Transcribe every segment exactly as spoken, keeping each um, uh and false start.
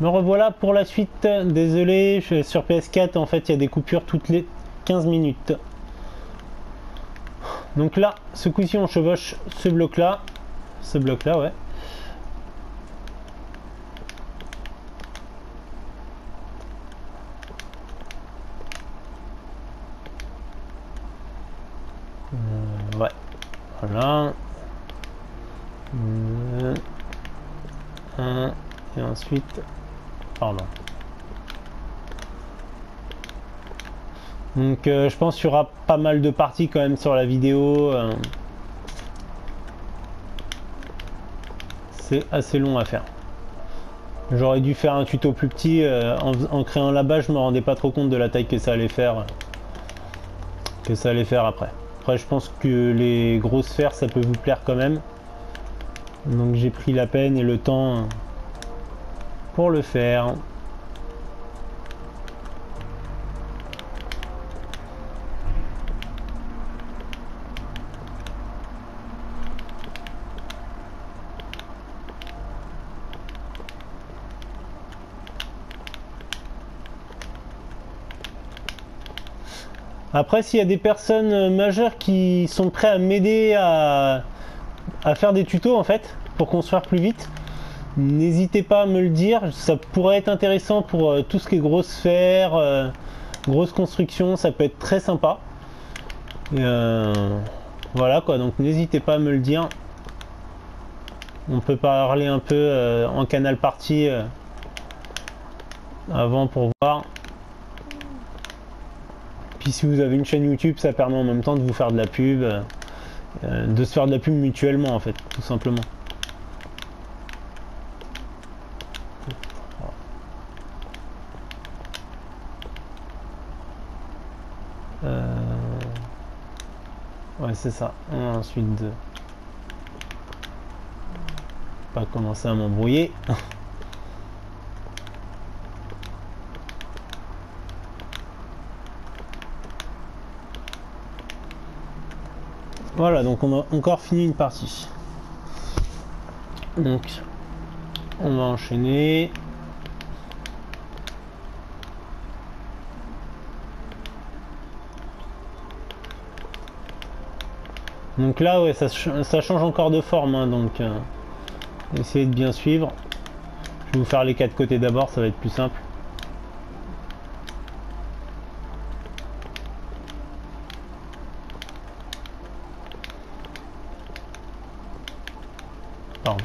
Me revoilà pour la suite. Désolé, je, sur P S quatre, en fait, il y a des coupures toutes les quinze minutes. Donc là, ce coup-ci, on chevauche ce bloc-là. Ce bloc-là, ouais. Euh, ouais. Voilà. Deux. Un. Et ensuite... Pardon. Donc euh, je pense qu'il y aura pas mal de parties quand même sur la vidéo. Euh... C'est assez long à faire. J'aurais dû faire un tuto plus petit. Euh, en, en créant là-bas, je me rendais pas trop compte de la taille que ça allait faire. Que ça allait faire après. Après, je pense que les grosses sphères, ça peut vous plaire quand même. Donc j'ai pris la peine et le temps pour le faire. Après, s'il y a des personnes majeures qui sont prêtes à m'aider à, à faire des tutos en fait pour construire plus vite, n'hésitez pas à me le dire, ça pourrait être intéressant pour euh, tout ce qui est grosses sphères, euh, grosses constructions, ça peut être très sympa. Et, euh, voilà quoi, donc n'hésitez pas à me le dire. On peut parler un peu euh, en canal party euh, avant pour voir. Puis si vous avez une chaîne YouTube, ça permet en même temps de vous faire de la pub, euh, de se faire de la pub mutuellement en fait, tout simplement. Ouais, c'est ça. Ensuite de pas commencer à m'embrouiller. Voilà, donc on a encore fini une partie. Donc on va enchaîner. Donc là, ouais, ça, ça change encore de forme, hein, donc euh, essayez de bien suivre. Je vais vous faire les quatre côtés d'abord, ça va être plus simple. Pardon.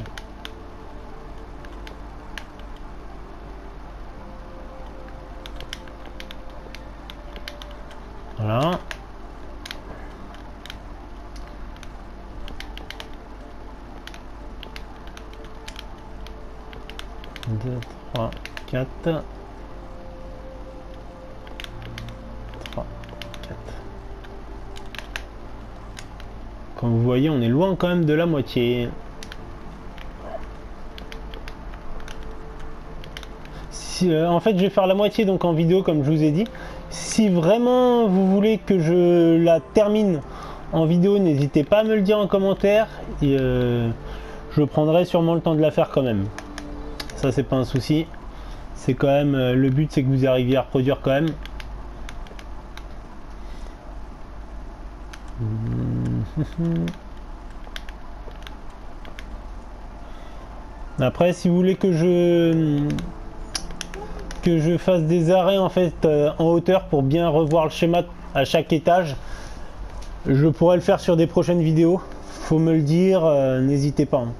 Voilà. deux, trois, quatre, trois, quatre. Comme vous voyez, on est loin quand même de la moitié. Si, euh, en fait, je vais faire la moitié donc en vidéo comme je vous ai dit. Si vraiment vous voulez que je la termine en vidéo, n'hésitez pas à me le dire en commentaire et euh, je prendrai sûrement le temps de la faire quand même. Ça, c'est pas un souci. C'est quand même euh, le but, c'est que vous arriviez à reproduire quand même. Après, si vous voulez que je que je fasse des arrêts en fait euh, en hauteur pour bien revoir le schéma à chaque étage, je pourrais le faire sur des prochaines vidéos. Faut me le dire, euh, n'hésitez pas. Hein.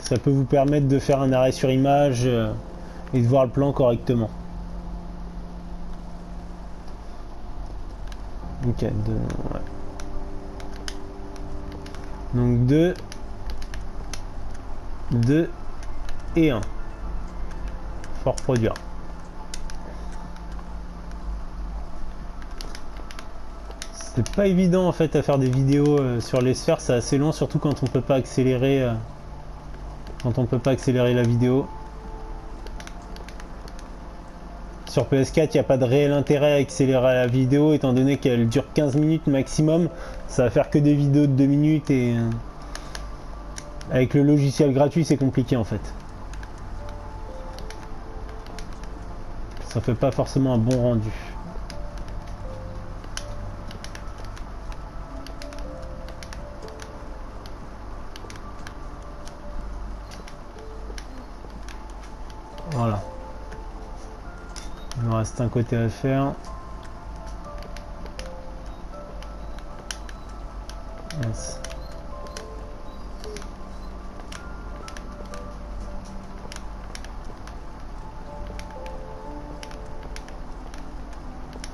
Ça peut vous permettre de faire un arrêt sur image euh, et de voir le plan correctement. Ok, deux, ouais. Donc deux, deux et un. Faut reproduire. C'est pas évident en fait à faire des vidéos euh, sur les sphères, c'est assez long, surtout quand on peut pas accélérer. Euh, Quand on peut pas accélérer la vidéo. Sur P S quatre, il n'y a pas de réel intérêt à accélérer la vidéo étant donné qu'elle dure quinze minutes maximum. Ça va faire que des vidéos de deux minutes et Avec le logiciel gratuit, c'est compliqué en fait. Ça fait pas forcément un bon rendu. Voilà. Il nous reste un côté à faire. Yes.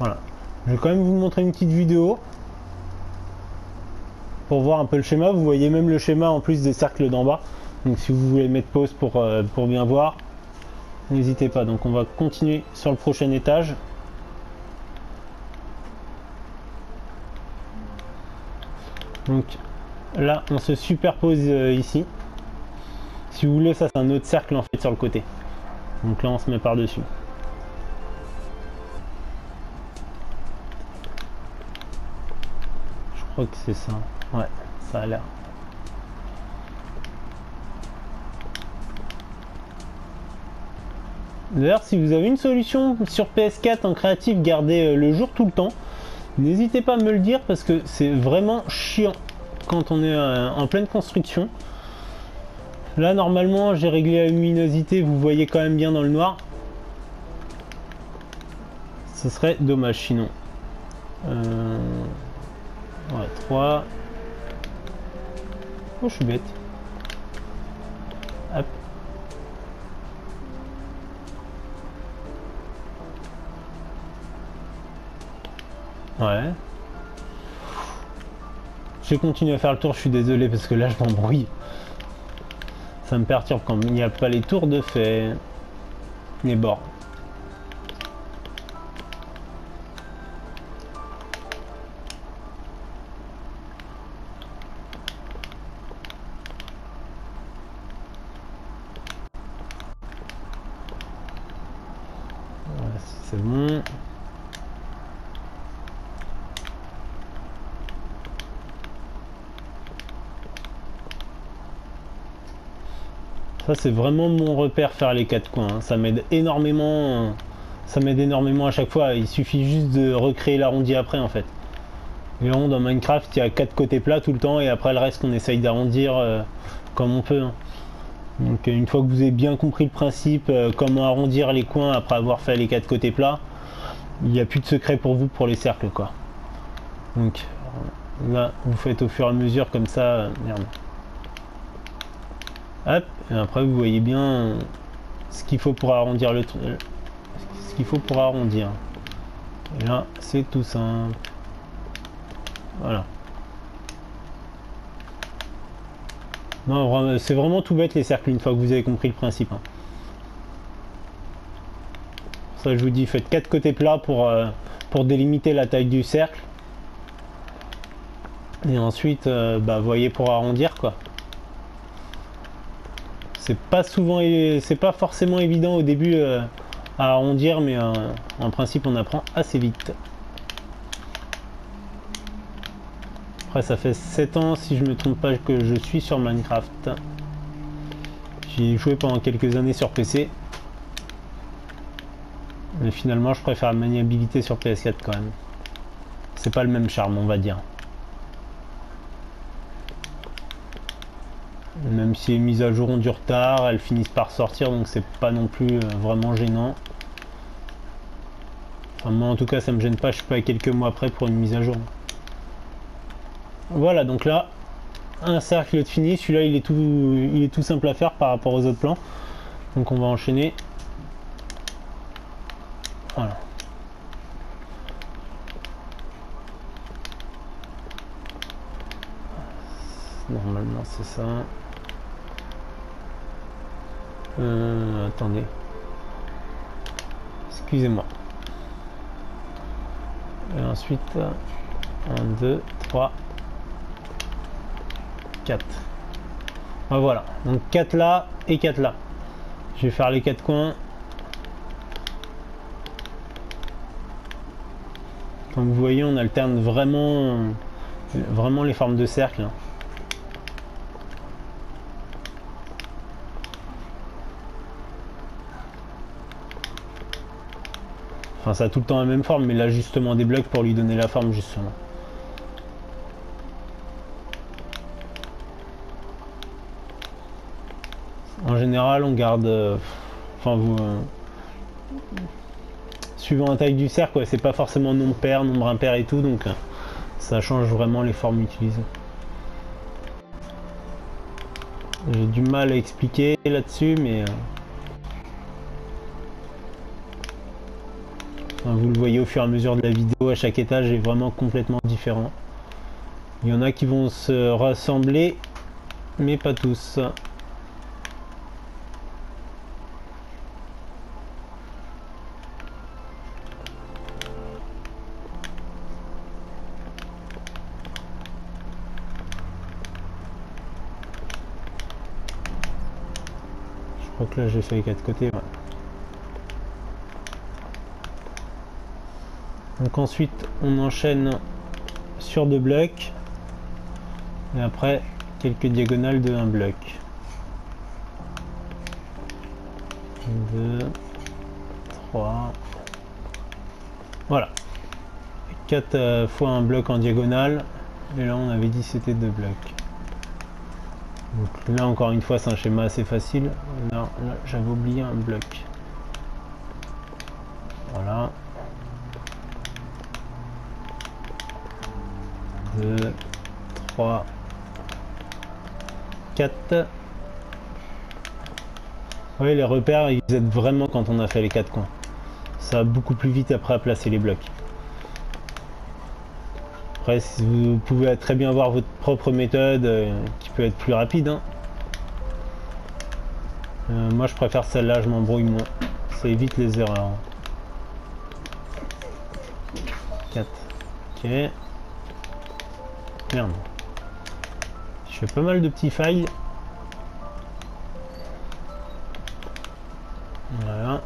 Voilà. Je vais quand même vous montrer une petite vidéo pour voir un peu le schéma. Vous voyez même le schéma en plus des cercles d'en bas. Donc si vous voulez mettre pause pour, euh, pour bien voir, n'hésitez pas. Donc on va continuer sur le prochain étage. Donc là on se superpose euh, ici. Si vous voulez, ça c'est un autre cercle en fait sur le côté. Donc là on se met par dessus. Je crois que c'est ça, ouais, ça a l'air. D'ailleurs, si vous avez une solution sur P S quatre en créatif, gardez le jour tout le temps, n'hésitez pas à me le dire parce que c'est vraiment chiant quand on est en pleine construction. Là, normalement, j'ai réglé la luminosité, vous voyez quand même bien dans le noir. Ce serait dommage sinon. Euh... Ouais, trois. Oh, je suis bête. Hop. Ouais. Je continue à faire le tour, je suis désolé parce que là je m'embrouille. Ça me perturbe quand il n'y a pas les tours de fait. Les bords. C'est bon. Ça c'est vraiment mon repère, faire les quatre coins. Hein. Ça m'aide énormément. Ça m'aide énormément à chaque fois. Il suffit juste de recréer l'arrondi après en fait. Et on, dans Minecraft, il y a quatre côtés plats tout le temps et après le reste on essaye d'arrondir euh, comme on peut. Hein. Donc une fois que vous avez bien compris le principe, euh, comment arrondir les coins après avoir fait les quatre côtés plats, il n'y a plus de secret pour vous pour les cercles quoi. Donc là vous faites au fur et à mesure comme ça, euh, merde. Hop, et après vous voyez bien ce qu'il faut pour arrondir le truc, ce qu'il faut pour arrondir. Et là c'est tout simple. Voilà. Non, c'est vraiment tout bête les cercles une fois que vous avez compris le principe. Ça je vous dis, faites quatre côtés plats pour, euh, pour délimiter la taille du cercle. Et ensuite, euh, bah voyez pour arrondir quoi. C'est pas souvent, c'est pas forcément évident au début euh, à arrondir, mais euh, en principe on apprend assez vite. Après ça fait sept ans si je me trompe pas que je suis sur Minecraft. J'y ai joué pendant quelques années sur P C. Mais finalement je préfère la maniabilité sur P S quatre quand même. C'est pas le même charme on va dire. Même si les mises à jour ont du retard, elles finissent par sortir donc c'est pas non plus vraiment gênant. Enfin moi en tout cas ça me gêne pas, je suis pas à quelques mois près pour une mise à jour. Voilà, donc là un cercle de fini, celui-là il est tout il est tout simple à faire par rapport aux autres plans, donc on va enchaîner. Voilà. Normalement c'est ça. Euh, attendez. Excusez-moi. Et ensuite, un, deux, trois. quatre. Ah, voilà, donc quatre là et quatre là. Je vais faire les quatre coins. Comme vous voyez, on alterne vraiment, vraiment les formes de cercle. Enfin, ça a tout le temps la même forme, mais l'ajustement des blocs pour lui donner la forme, justement. En général, on garde... Euh, enfin, vous... Euh, suivant la taille du cercle, ouais, c'est pas forcément nombre pair, nombre impair et tout, donc euh, ça change vraiment les formes utilisées. J'ai du mal à expliquer là-dessus, mais... Euh, vous le voyez au fur et à mesure de la vidéo, à chaque étage est vraiment complètement différent. Il y en a qui vont se rassembler, mais pas tous. Je crois que là j'ai fait les quatre côtés. Ouais. Donc ensuite on enchaîne sur deux blocs et après quelques diagonales de un bloc. deux, trois. Voilà. quatre fois un bloc en diagonale. Et là on avait dit c'était deux blocs. Donc là encore une fois c'est un schéma assez facile. Là, là j'avais oublié un bloc. Voilà. deux, trois, quatre. Oui, les repères, ils aident vraiment quand on a fait les quatre coins. Ça va beaucoup plus vite après à placer les blocs. Après, vous pouvez très bien avoir votre propre méthode euh, qui peut être plus rapide. Hein. Euh, moi, je préfère celle-là, je m'embrouille moins. Ça évite les erreurs. quatre. Ok. Merde. Je fais pas mal de petits failles. Voilà.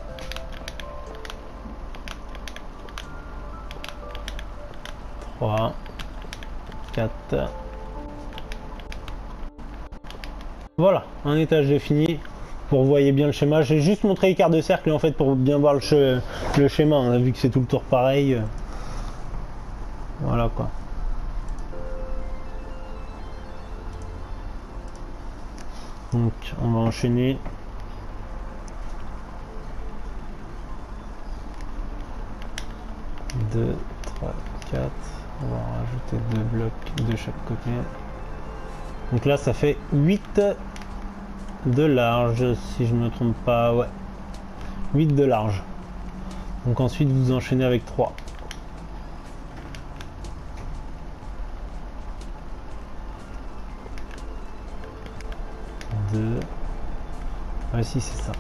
trois, quatre. Voilà, un étage de fini. Vous voyez bien le schéma. J'ai juste montré les cartes de cercle en fait pour bien voir le, le schéma. On a vu que c'est tout le tour pareil. Voilà quoi. Donc on va enchaîner. deux, trois, quatre. On va rajouter deux blocs de chaque côté. Donc là ça fait huit de large, si je ne me trompe pas. Ouais. huit de large. Donc ensuite vous enchaînez avec trois. deux. Ah si, c'est ça.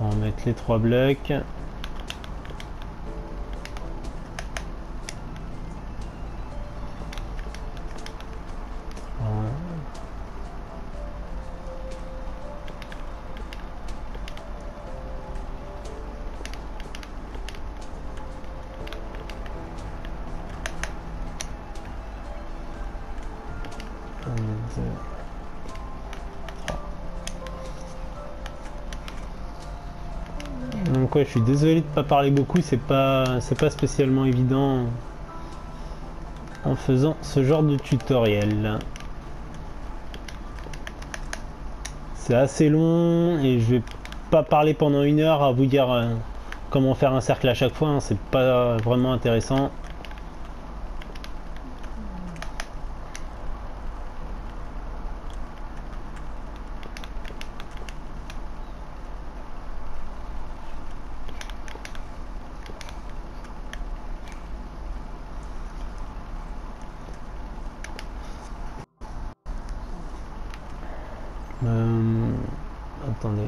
On va mettre les trois blocs. Donc ouais, je suis désolé de pas parler beaucoup, c'est pas c'est pas spécialement évident en faisant ce genre de tutoriel. C'est assez long et je vais pas parler pendant une heure à vous dire euh, comment faire un cercle à chaque fois, hein, c'est pas vraiment intéressant. Euh, attendez,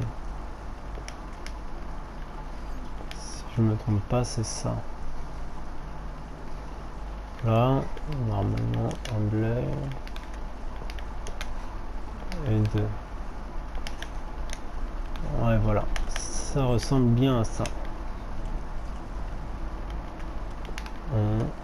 si je me trompe pas c'est ça. Là normalement un bleu et deux. Ouais voilà, ça ressemble bien à ça. Un.